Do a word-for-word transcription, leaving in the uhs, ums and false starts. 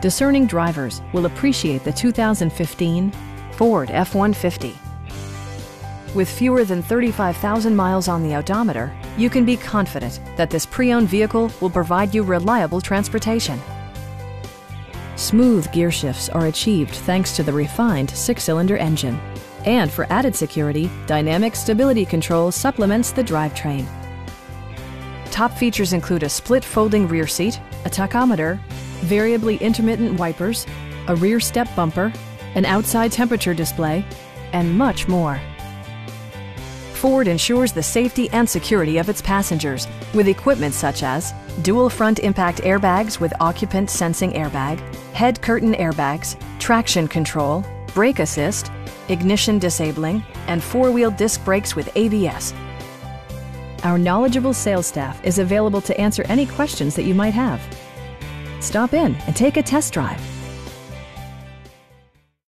Discerning drivers will appreciate the two thousand fifteen Ford F one fifty. With fewer than thirty-five thousand miles on the odometer, you can be confident that this pre-owned vehicle will provide you reliable transportation. Smooth gear shifts are achieved thanks to the refined six-cylinder engine. And for added security, dynamic stability control supplements the drivetrain. Top features include a split folding rear seat, a tachometer, variably intermittent wipers, a rear step bumper, an outside temperature display, and much more. Ford ensures the safety and security of its passengers with equipment such as dual front impact airbags with occupant sensing airbag, head curtain airbags, traction control, brake assist, ignition disabling, and four-wheel disc brakes with A B S. Our knowledgeable sales staff is available to answer any questions that you might have. Stop in and take a test drive.